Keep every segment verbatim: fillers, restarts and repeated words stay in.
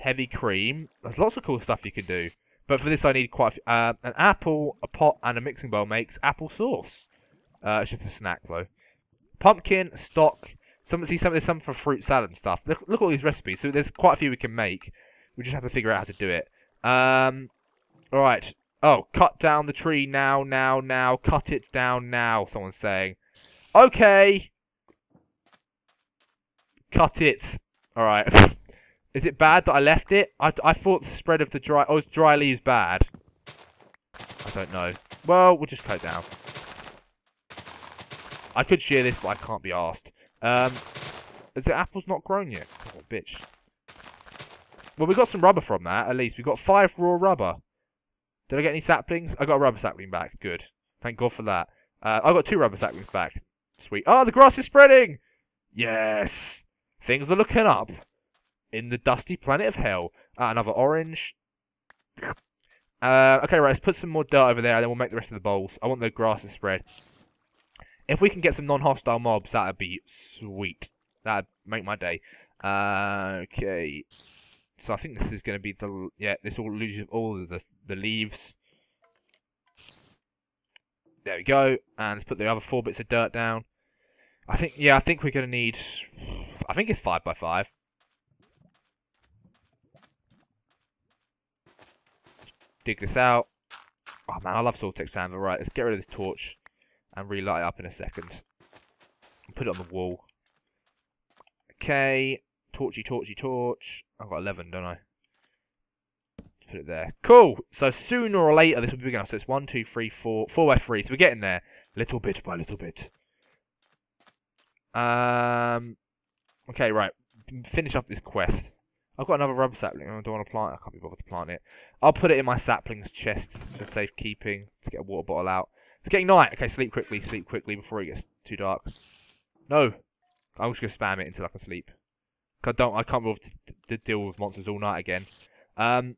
heavy cream. There's lots of cool stuff you can do. But for this, I need quite a few, uh, an apple, a pot, and a mixing bowl makes apple sauce. Uh, it's just a snack, though. Pumpkin, stock. Some, see, some, there's some for fruit salad and stuff. Look, look at all these recipes. So there's quite a few we can make. We just have to figure out how to do it. Um, all right. Oh, cut down the tree now, now, now. Cut it down now, someone's saying. Okay. Cut it. All right. Is it bad that I left it? I, I thought the spread of the dry... Oh, it's dry leaves bad. I don't know. Well, we'll just cut it down. I could shear this, but I can't be arsed. Um, is the apple's not grown yet? Oh, bitch. Well, we got some rubber from that, at least. We got five raw rubber. Did I get any saplings? I got a rubber sapling back. Good. Thank God for that. Uh, I got two rubber saplings back. Sweet. Oh, the grass is spreading! Yes! Things are looking up. In the dusty planet of hell. Uh, another orange. Uh, okay, right, let's put some more dirt over there, and then we'll make the rest of the bowls. I want the grass to spread. If we can get some non-hostile mobs, that'd be sweet. That'd make my day. Uh, okay. So I think this is going to be the... Yeah, this will lose all of the, the leaves. There we go. And let's put the other four bits of dirt down. I think... Yeah, I think we're going to need... I think it's five by five. Dig this out. Oh man, I love Sortex Anvil. Right, let's get rid of this torch and relight it up in a second. And put it on the wall. Okay. Torchy, torchy, torch. I've got eleven, don't I? Put it there. Cool. So sooner or later this will be big enough. So it's one, two, three, four, four by three. So we're getting there. Little bit by little bit. Um Okay, right. Finish up this quest. I've got another rubber sapling. I don't want to plant it. I can't be bothered to plant it. I'll put it in my saplings chest for safekeeping. Let's get a water bottle out. It's getting night. Okay, sleep quickly. Sleep quickly before it gets too dark. No. I'm just going to spam it until I can sleep. I, don't, I can't be bothered to, to deal with monsters all night again. Um,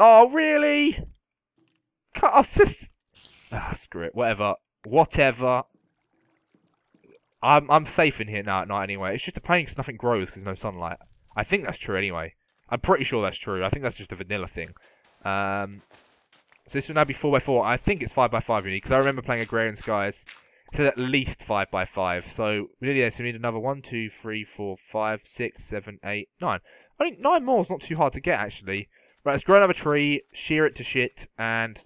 oh, really? Can't, I was just... Ah, screw it. Whatever. Whatever. I'm, I'm safe in here now at night anyway. It's just a pain because nothing grows because there's no sunlight. I think that's true anyway. I'm pretty sure that's true. I think that's just a vanilla thing. Um, so this will now be four by four. I think it's five by five we need, because I remember playing Agrarian Skies. It said at least five by five. So we need, yeah, so we need another one, two, three, four, five, six, seven, eight, nine. I think nine more is not too hard to get, actually. Right, let's grow another tree, shear it to shit, and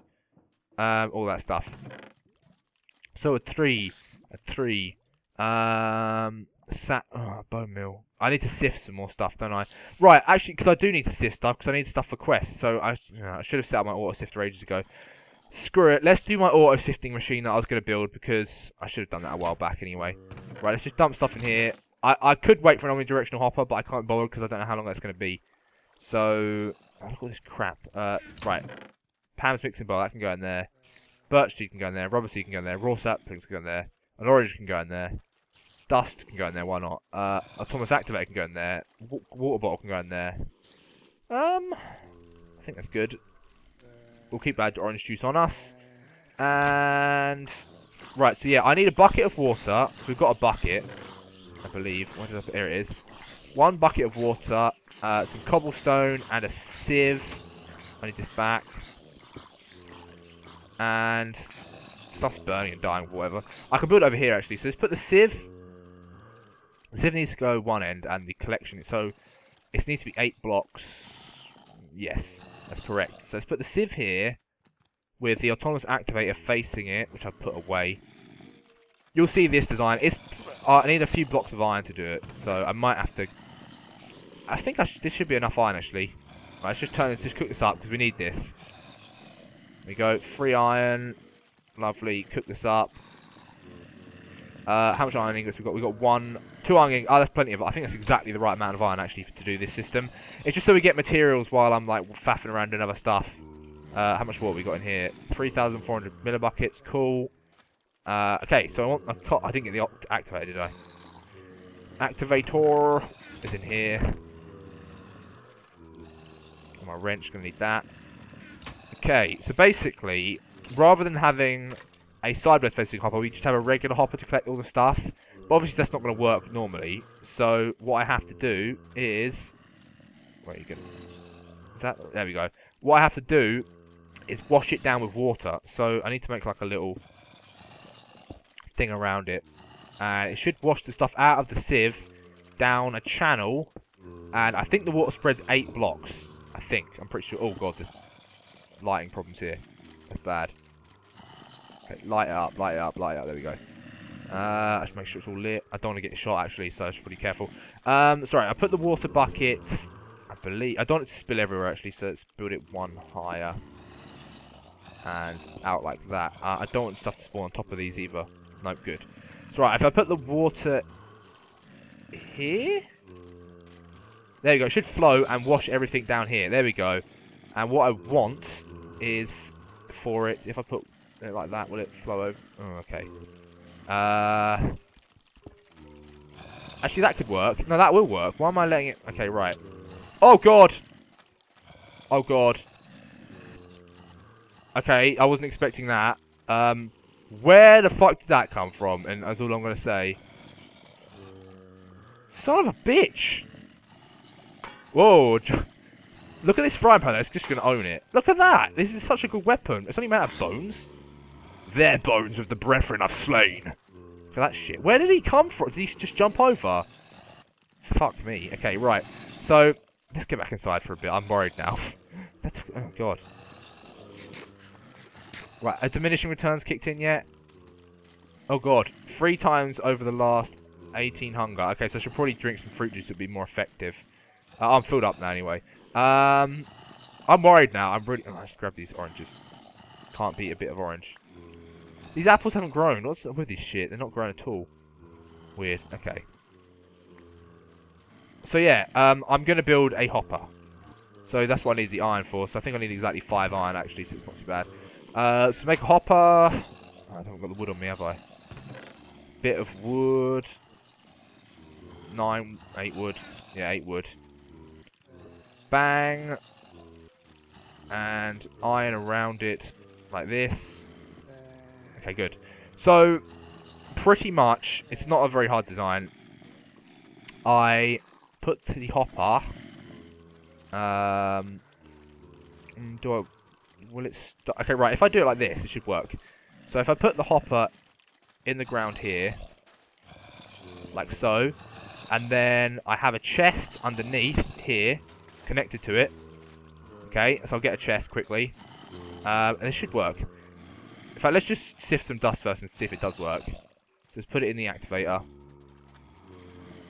um, all that stuff. So a tree. A tree. Um... Sat oh, bone mill. I need to sift some more stuff, don't I? Right, actually, because I do need to sift stuff, because I need stuff for quests. So I, you know, I should have set up my auto sifter ages ago. Screw it. Let's do my auto sifting machine that I was going to build, because I should have done that a while back anyway. Right, let's just dump stuff in here. I, I could wait for an omnidirectional hopper, but I can't bother because I don't know how long that's going to be. So, oh, look at all this crap. Uh, right, Pam's mixing bowl. That can go in there. Birch tea can go in there. Rubber seed can go in there. Raw saplings can go in there. An orange can go in there. Dust can go in there, why not? Uh, Autonomous Activator can go in there. W water bottle can go in there. Um, I think that's good. We'll keep that orange juice on us. And... Right, so yeah, I need a bucket of water. So we've got a bucket, I believe. Where did I put? Here it is. One bucket of water, uh, some cobblestone, and a sieve. I need this back. And... Stuff's burning and dying, whatever. I can build it over here, actually. So let's put the sieve... The sieve needs to go one end, and the collection. So it needs to be eight blocks. Yes, that's correct. So let's put the sieve here with the autonomous activator facing it, which I've put away. You'll see this design. It's uh, I need a few blocks of iron to do it, so I might have to. I think I sh this should be enough iron actually. Right, let's just turn this, just cook this up because we need this. There we go, three iron, lovely. Cook this up. Uh, how much iron ingots we got? We got one, two iron ingots. Oh, that's plenty of. I think that's exactly the right amount of iron actually to do this system. It's just so we get materials while I'm like faffing around doing other stuff. Uh, how much water we got in here? three thousand four hundred millibuckets. Cool. Uh, okay, so I want. A I didn't get the activator, did I? Activator is in here. My wrench, gonna need that. Okay, so basically, rather than having a sideways facing hopper, we just have a regular hopper to collect all the stuff, but obviously that's not going to work normally, so what I have to do is Wait, you can. Is that? There we go. What I have to do is wash it down with water. So I need to make like a little thing around it, and it should wash the stuff out of the sieve down a channel. And I think the water spreads eight blocks. I think. I'm pretty sure. Oh god, there's lighting problems here. That's bad. Okay, light it up, light it up, light it up. There we go. Uh, I should make sure it's all lit. I don't want to get shot actually, so I should be pretty careful. Um, sorry, I put the water buckets. I believe I don't want it to spill everywhere actually, so let's build it one higher and out like that. Uh, I don't want stuff to spawn on top of these either. Nope, good. So right, if I put the water here, there you go. It should flow and wash everything down here. There we go. And what I want is for it. If I put it like that, will it flow over? Oh, okay. Uh, actually, that could work. No, that will work. Why am I letting it? Okay, right. Oh god. Oh god. Okay, I wasn't expecting that. Um, where the fuck did that come from? And that's all I'm gonna say. Son of a bitch. Whoa. Look at this frying pan. It's just gonna own it. Look at that. This is such a good weapon. It's only made out of bones. Their bones of the brethren I've slain. Look at that shit. Where did he come from? Did he just jump over? Fuck me. Okay, right. So, let's get back inside for a bit. I'm worried now. That took, oh, God. Right, a diminishing returns kicked in yet? Oh, God. Three times over the last eighteen hunger. Okay, so I should probably drink some fruit juice. It would be more effective. Uh, I'm filled up now, anyway. Um, I'm worried now. I'm really... Oh, I should grab these oranges. Can't beat a bit of orange. These apples haven't grown. What's up with this shit? They're not grown at all. Weird. Okay. So yeah, um, I'm going to build a hopper. So that's what I need the iron for. So I think I need exactly five iron actually, so it's not too bad. Uh, so make a hopper. Oh, I haven't got the wood on me, have I? Bit of wood. Nine, eight wood. Yeah, eight wood. Bang. And iron around it like this. Okay, good. So, pretty much, it's not a very hard design. I put the hopper. Um, do I? Will it stop? Okay, right. If I do it like this, it should work. So if I put the hopper in the ground here, like so, and then I have a chest underneath here, connected to it. Okay, so I'll get a chest quickly, um, and it should work. In fact, let's just sift some dust first and see if it does work. So let's put it in the activator.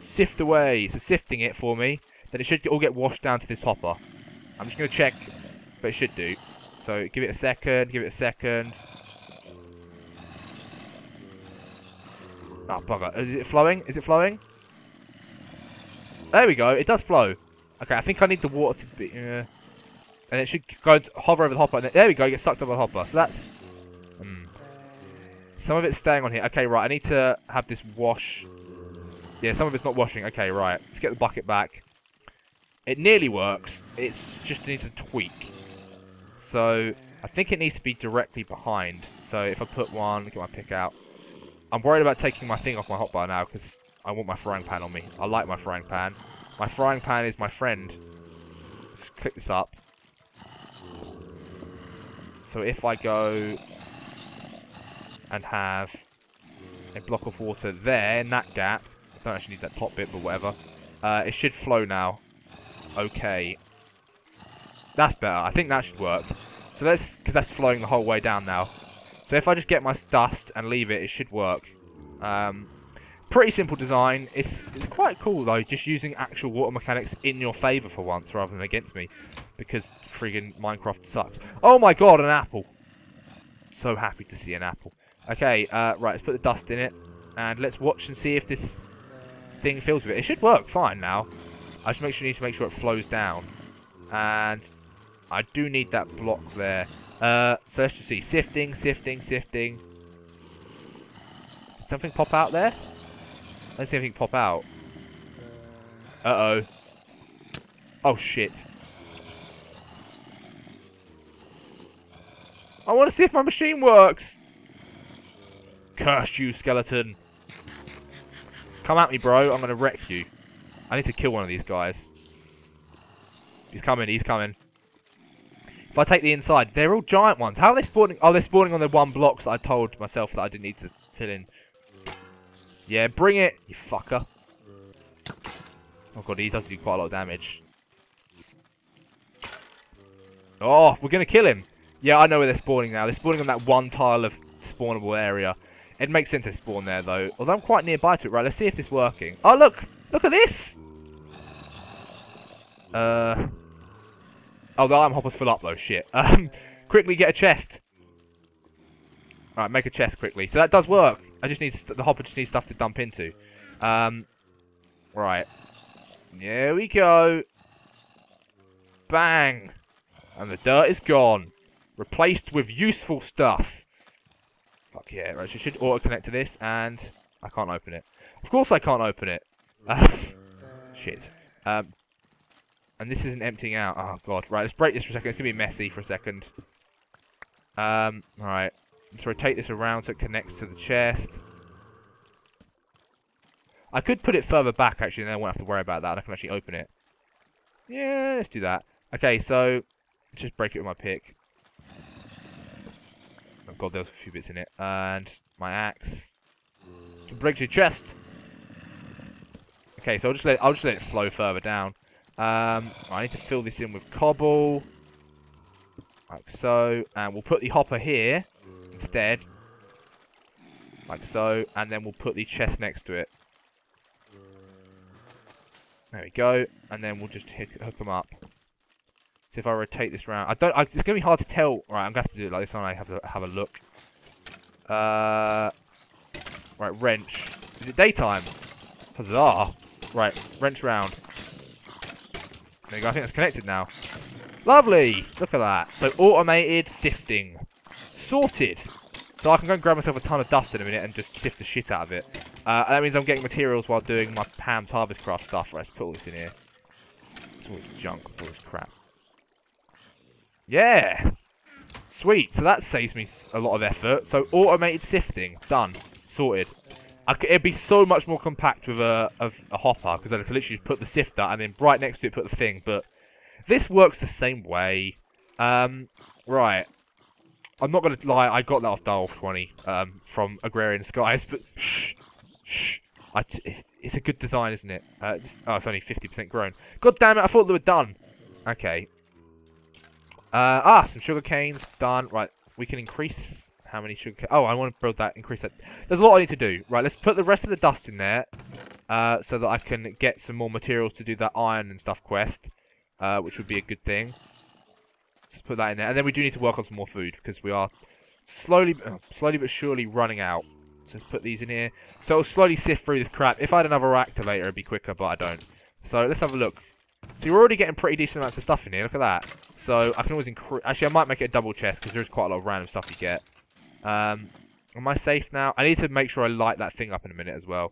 Sift away. So sifting it for me. Then it should all get washed down to this hopper. I'm just going to check, but it should do. So give it a second, give it a second. Oh, bugger. Is it flowing? Is it flowing? There we go. It does flow. Okay, I think I need the water to be... Uh, and it should go hover over the hopper. And there we go. It gets sucked up by the hopper. So that's... Some of it's staying on here. Okay, right. I need to have this wash. Yeah, some of it's not washing. Okay, right. Let's get the bucket back. It nearly works. It's just it needs a tweak. So, I think it needs to be directly behind. So, if I put one... Get my pick out. I'm worried about taking my thing off my hotbar now because I want my frying pan on me. I like my frying pan. My frying pan is my friend. Let's click this up. So, if I go... and have a block of water there in that gap. I don't actually need that top bit, but whatever. Uh, it should flow now. Okay. That's better. I think that should work. So let's... Because that's flowing the whole way down now. So if I just get my dust and leave it, it should work. Um, pretty simple design. It's, it's quite cool, though, just using actual water mechanics in your favour for once rather than against me. Because friggin' Minecraft sucks. Oh my god, an apple. So happy to see an apple. Okay, uh, right, let's put the dust in it, and let's watch and see if this thing fills with it. It should work fine now. I just make sure, need to make sure it flows down. And I do need that block there. Uh, so let's just see. Sifting, sifting, sifting. Did something pop out there? I didn't see anything pop out. Uh-oh. Oh, shit. I want to see if my machine works. Curse you, skeleton. Come at me, bro. I'm going to wreck you. I need to kill one of these guys. He's coming, he's coming. If I take the inside, they're all giant ones. How are they spawning? Oh, they're spawning on the one blocks that I told myself that I didn't need to fill in. Yeah, bring it, you fucker. Oh god, he does do quite a lot of damage. Oh, we're gonna kill him. Yeah, I know where they're spawning now. They're spawning on that one tile of spawnable area. It makes sense to spawn there though. Although I'm quite nearby to it. Right, let's see if this is working. Oh look! Look at this! Uh Oh, the iron hopper's full up though, shit. Um quickly get a chest. Alright, make a chest quickly. So that does work. I just need st the hopper just needs stuff to dump into. Um Right. Here we go. Bang! And the dirt is gone. Replaced with useful stuff. Fuck yeah. Right, so it should auto-connect to this, and I can't open it. Of course I can't open it. Uh, shit. Um, and this isn't emptying out. Oh, God. Right, let's break this for a second. It's going to be messy for a second. Um, alright. Let's rotate this around so it connects to the chest. I could put it further back, actually, and then I won't have to worry about that. I can actually open it. Yeah, let's do that. Okay, so... just break it with my pick. Oh god, there was a few bits in it. And my axe. It breaks your chest. Okay, so I'll just let I'll just let it flow further down. Um, I need to fill this in with cobble, like so. And we'll put the hopper here instead, like so. And then we'll put the chest next to it. There we go. And then we'll just hook, hook them up. If I rotate this round, I don't. I, it's gonna be hard to tell. All right, I'm gonna have to do it like this. I have to have a look. Uh, right, wrench. Is it daytime? Huzzah! Right, wrench round. There you go. I think that's connected now. Lovely. Look at that. So automated sifting, sorted. So I can go and grab myself a ton of dust in a minute and just sift the shit out of it. Uh, that means I'm getting materials while doing my Pam's Harvest Craft stuff. Right, let's put all this in here. It's all this junk. It's all this crap. Yeah! Sweet, so that saves me a lot of effort. So automated sifting, done, sorted. I c it'd be so much more compact with a, a, a hopper, because I could literally just put the sifter and then right next to it put the thing, but this works the same way. Um, right, I'm not going to lie, I got that off Direwolf twenty um, from Agrarian Skies, but shh, shh, I t it's, it's a good design, isn't it? Uh, it's, oh, it's only fifty percent grown. God damn it, I thought they were done. Okay. Uh, ah, some sugar canes, done. Right, we can increase how many sugar canes. Oh, I want to build that, increase that. There's a lot I need to do. Right, let's put the rest of the dust in there uh, so that I can get some more materials to do that iron and stuff quest, uh, which would be a good thing. Let's put that in there. And then we do need to work on some more food because we are slowly, uh, slowly but surely running out. So let's put these in here. So I'll slowly sift through this crap. If I had another activator, it'd be quicker, but I don't. So let's have a look. So you're already getting pretty decent amounts of stuff in here. Look at that. So I can always increase... Actually, I might make it a double chest because there's quite a lot of random stuff you get. Um, am I safe now? I need to make sure I light that thing up in a minute as well.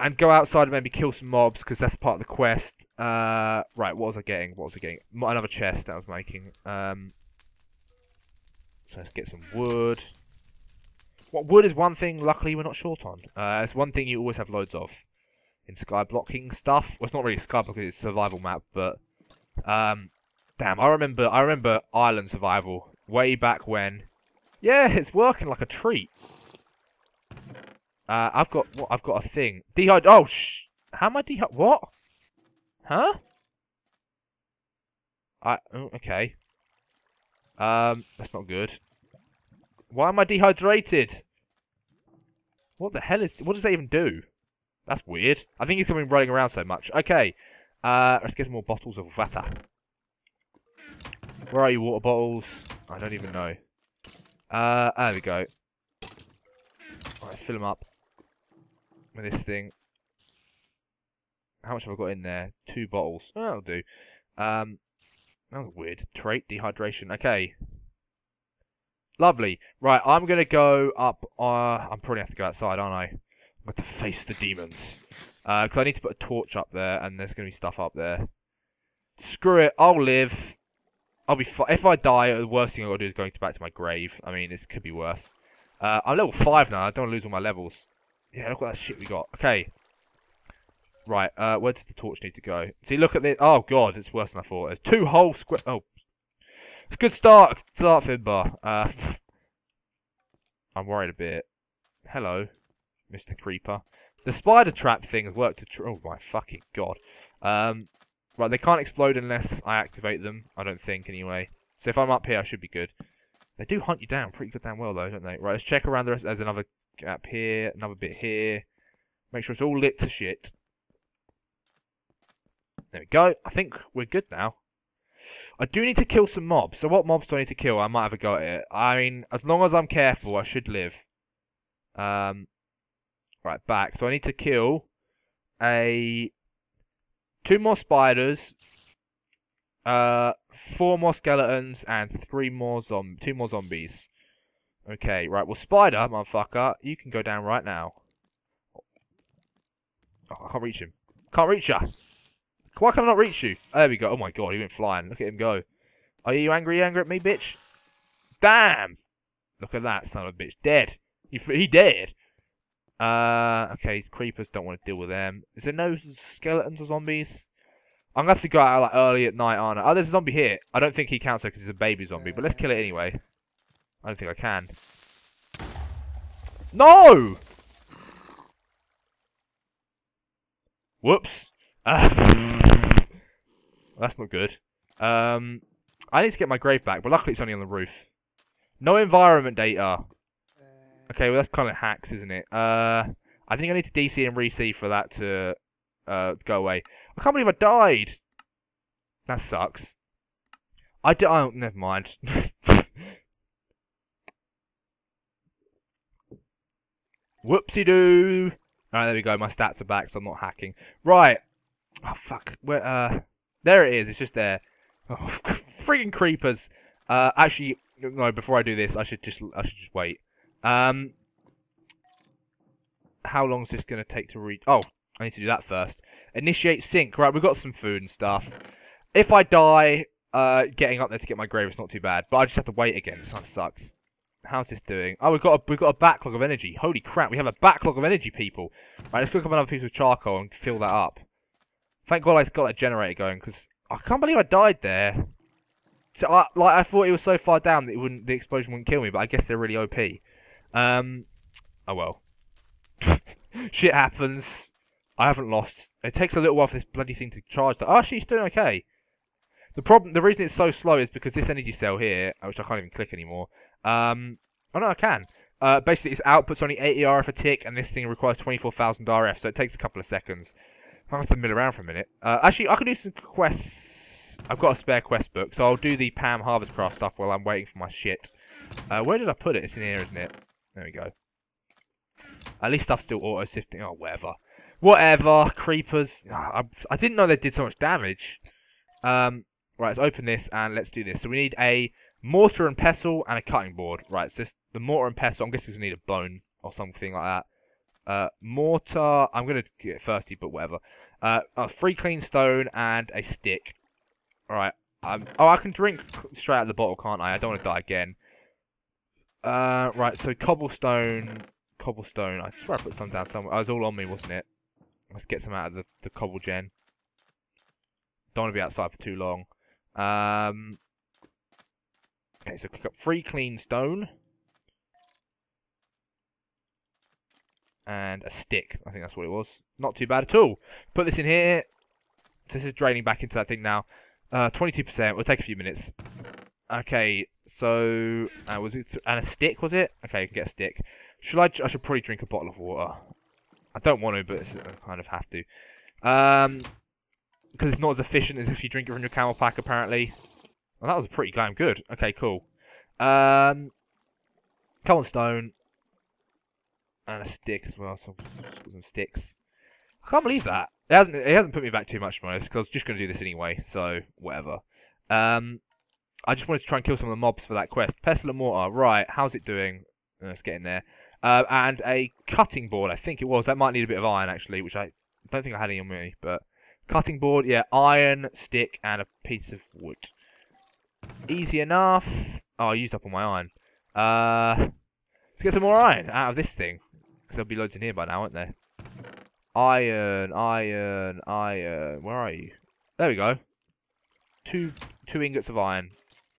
And go outside and maybe kill some mobs because that's part of the quest. Uh, right, what was I getting? What was I getting? Another chest that I was making. Um, so let's get some wood. What wood is one thing, luckily, we're not short on. Uh, it's one thing you always have loads of. In sky blocking stuff. Well, it's not really sky blocking, it's a survival map, but um damn, I remember I remember island survival way back when. Yeah, it's working like a treat. Uh I've got what I've got a thing. Dehyd oh sh how am I dehyd what? Huh? I oh, okay. Um that's not good. Why am I dehydrated? What the hell is what does that even do? That's weird. I think he's been running around so much. Okay. Uh, let's get some more bottles of water. Where are you, water bottles? I don't even know. Uh, there we go. Right, let's fill them up with this thing. How much have I got in there? Two bottles. Oh, that'll do. Um, that was weird. Trait, dehydration. Okay. Lovely. Right, I'm going to go up. Uh, I'm probably have to go outside, aren't I? I've got to face the demons. Because uh, I need to put a torch up there, and there's going to be stuff up there. Screw it, I'll live. I'll be fi If I die, the worst thing I've got to do is going to back to my grave. I mean, this could be worse. Uh, I'm level five now, I don't want to lose all my levels. Yeah, look at that shit we got. Okay. Right, uh, where does the torch need to go? See, look at this. Oh, God, it's worse than I thought. There's two whole square... Oh. It's a good start. Start, Finbar. Uh, I'm worried a bit. Hello, Mister Creeper. The spider trap thing has worked to... Tr oh, my fucking God. Um, right, they can't explode unless I activate them. I don't think, anyway. So if I'm up here, I should be good. They do hunt you down pretty good damn well, though, don't they? Right, let's check around the rest. There's another gap here, another bit here. Make sure it's all lit to shit. There we go. I think we're good now. I do need to kill some mobs. So what mobs do I need to kill? I might have a go at it. I mean, as long as I'm careful, I should live. Um, right, back. So I need to kill a... two more spiders, uh, four more skeletons, and three more zom... two more zombies. Okay, right. Well, spider, motherfucker, you can go down right now. Oh, I can't reach him. Can't reach ya. Why can I not reach you? There we go. Oh my God, he went flying. Look at him go. Are you angry, angry at me, bitch? Damn! Look at that son of a bitch. Dead. He, he dead. Uh, okay, creepers, don't want to deal with them. Is there no skeletons or zombies? I'm gonna have to go out like early at night, aren't I? Oh, there's a zombie here. I don't think he counts though because he's a baby zombie, but let's kill it anyway. I don't think I can. No! Whoops. Uh, that's not good. Um, I need to get my grave back, but luckily it's only on the roof. No environment data. Okay, well that's kind of hacks, isn't it? Uh, I think I need to D C and re-C for that to uh, go away. I can't believe I died. That sucks. I d oh, never mind. Whoopsie-doo. Alright, there we go. My stats are back, so I'm not hacking. Right. Oh, fuck. Where, uh... There it is. It's just there. Oh, freaking creepers. Uh, actually, no. Before I do this, I should just I should just wait. Um, how long is this going to take to reach? Oh, I need to do that first. Initiate sync. Right, we've got some food and stuff. If I die, uh, getting up there to get my grave is not too bad. But I just have to wait again. This kind of sucks. How's this doing? Oh, we've got a, we've got a backlog of energy. Holy crap, we have a backlog of energy, people. Right, let's cook up another piece of charcoal and fill that up. Thank God I got that generator going, because I can't believe I died there. So, I, like, I thought it was so far down that it wouldn't, the explosion wouldn't kill me, but I guess they're really O P. Um, oh well. Shit happens. I haven't lost. It takes a little while for this bloody thing to charge. That. Oh, actually, it's doing okay. The problem, the reason it's so slow is because this energy cell here, which I can't even click anymore. Um, oh no, I can. Uh, basically, its output's only eighty R F a tick, and this thing requires twenty-four thousand R F, so it takes a couple of seconds. I'll have to mill around for a minute. Uh, actually, I can do some quests. I've got a spare quest book, so I'll do the Pam's Harvest Craft stuff while I'm waiting for my shit. Uh, where did I put it? It's in here, isn't it? There we go. At least stuff's still auto-sifting. Oh, whatever. Whatever, creepers. I, I didn't know they did so much damage. Um, right, let's open this and let's do this. So we need a mortar and pestle and a cutting board. Right, so the mortar and pestle, I'm guessing we need a bone or something like that. Uh, mortar, I'm going to get thirsty, but whatever. Uh, uh, three clean stone and a stick. Alright. Um, oh, I can drink straight out of the bottle, can't I? I don't want to die again. Uh, right, so cobblestone. Cobblestone. I swear I put some down somewhere. Oh, it was all on me, wasn't it? Let's get some out of the, the cobble gen. Don't want to be outside for too long. Um, okay, so click up three clean stone. And a stick. I think that's what it was. Not too bad at all. Put this in here. So this is draining back into that thing now. Uh, twenty-two percent. We'll take a few minutes. Okay. So uh, was it and a stick? Was it? Okay. I can get a stick. Should I? I should probably drink a bottle of water. I don't want to, but it's, I kind of have to. Um, because it's not as efficient as if you drink it from your camel pack, apparently. Well, that was pretty damn good. Okay. Cool. Um, come on, stone. And a stick as well, some, some sticks. I can't believe that. It hasn't it hasn't put me back too much, to be honest, because I was just going to do this anyway, so whatever. Um, I just wanted to try and kill some of the mobs for that quest. Pestle and mortar, right, how's it doing? Let's get in there. Uh, and a cutting board, I think it was. That might need a bit of iron, actually, which I don't think I had any on me, but... Cutting board, yeah, iron, stick, and a piece of wood. Easy enough. Oh, I used up all my iron. Uh, let's get some more iron out of this thing. There'll be loads in here by now, aren't there? Iron, iron, iron. Where are you? There we go. Two, two ingots of iron.